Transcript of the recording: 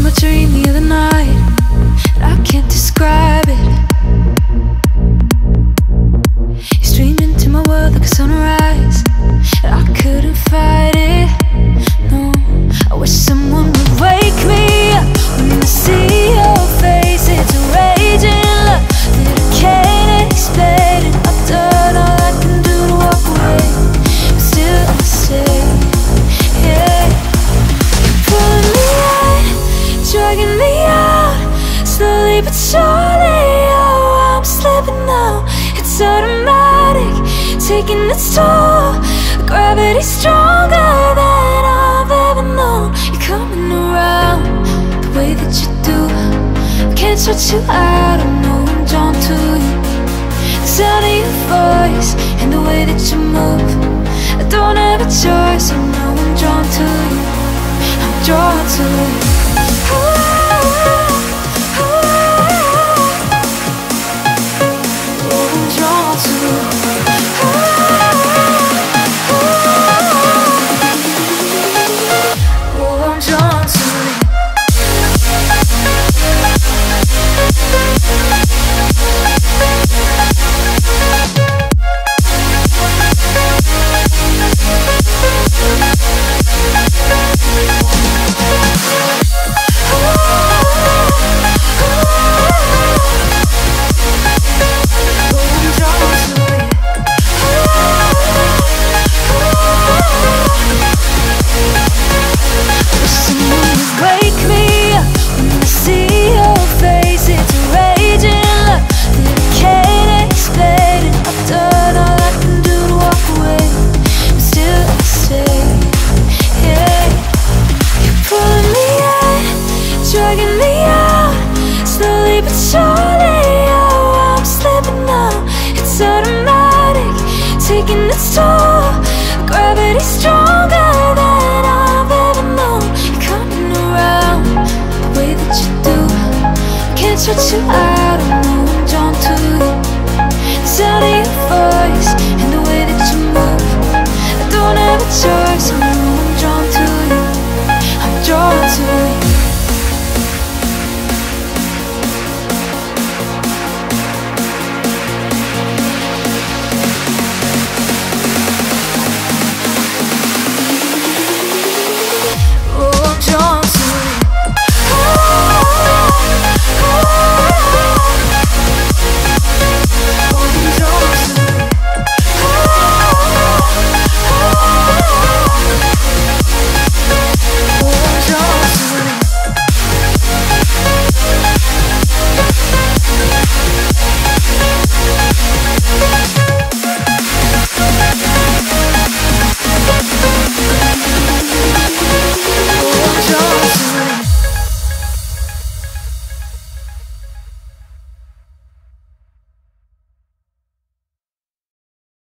in my dream the other night, and I can't describe it. You streamed into my world like a sunrise, and I couldn't fight it. No, I wish someone would wake me up when I see your face. It's a raging love that I can't explain, and I've done all I can do to walk away, but still I stay. Dragging me out, slowly but surely. Oh, I'm slipping now. It's automatic, taking its toll. Gravity's stronger than I've ever known. You're coming around the way that you do. I can't shut you out, I know I'm drawn to you. The sound of your voice and the way that you move. I don't have a choice, I know I'm drawn to you.